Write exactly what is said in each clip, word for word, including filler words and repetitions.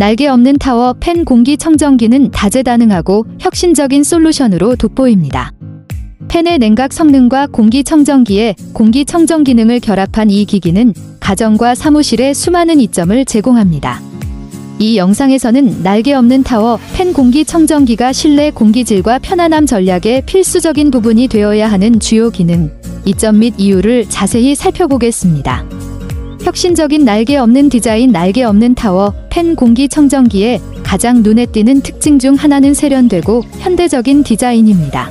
날개 없는 타워 팬 공기청정기는 다재다능하고 혁신적인 솔루션으로 돋보입니다. 팬의 냉각 성능과 공기청정기의 공기청정 기능을 결합한 이 기기는 가정과 사무실에 수많은 이점을 제공합니다. 이 영상에서는 날개 없는 타워 팬 공기청정기가 실내 공기질과 편안함 전략의 필수적인 부분이 되어야 하는 주요 기능, 이점 및 이유를 자세히 살펴보겠습니다. 혁신적인 날개 없는 디자인. 날개 없는 타워 팬 공기청정기의 가장 눈에 띄는 특징 중 하나는 세련되고 현대적인 디자인입니다.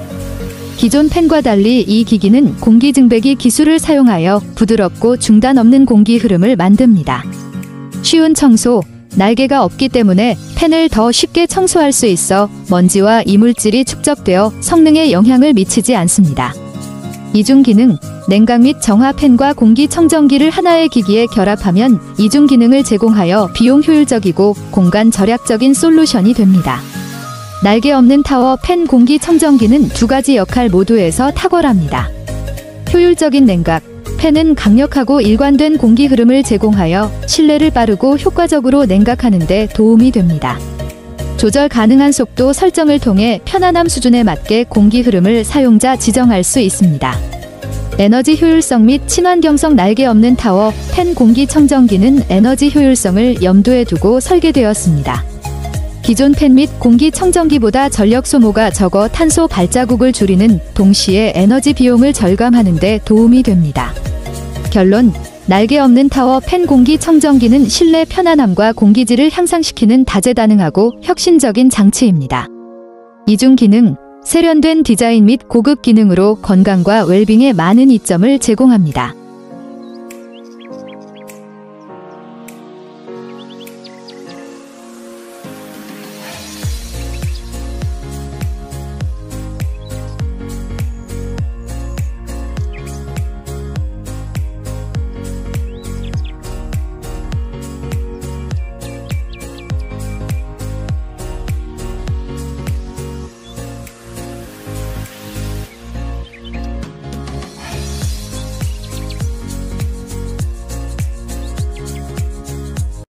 기존 팬과 달리 이 기기는 공기증배기 기술을 사용하여 부드럽고 중단 없는 공기 흐름을 만듭니다. 쉬운 청소. 날개가 없기 때문에 팬을 더 쉽게 청소할 수 있어 먼지와 이물질이 축적되어 성능에 영향을 미치지 않습니다. 이중 기능. 냉각 및 정화. 팬과 공기청정기를 하나의 기기에 결합하면 이중 기능을 제공하여 비용 효율적이고 공간 절약적인 솔루션이 됩니다. 날개 없는 타워 팬 공기청정기는 두 가지 역할 모두에서 탁월합니다. 효율적인 냉각. 팬은 강력하고 일관된 공기 흐름을 제공하여 실내를 빠르고 효과적으로 냉각하는 데 도움이 됩니다. 조절 가능한 속도 설정을 통해 편안함 수준에 맞게 공기 흐름을 사용자 지정할 수 있습니다. 에너지 효율성 및 친환경성. 날개 없는 타워 팬 공기청정기는 에너지 효율성을 염두에 두고 설계되었습니다. 기존 팬 및 공기청정기보다 전력 소모가 적어 탄소 발자국을 줄이는 동시에 에너지 비용을 절감하는 데 도움이 됩니다. 결론. 날개 없는 타워 팬 공기청정기는 실내 편안함과 공기질을 향상시키는 다재다능하고 혁신적인 장치입니다. 이중 기능. 세련된 디자인 및 고급 기능으로 건강과 웰빙에 많은 이점을 제공합니다.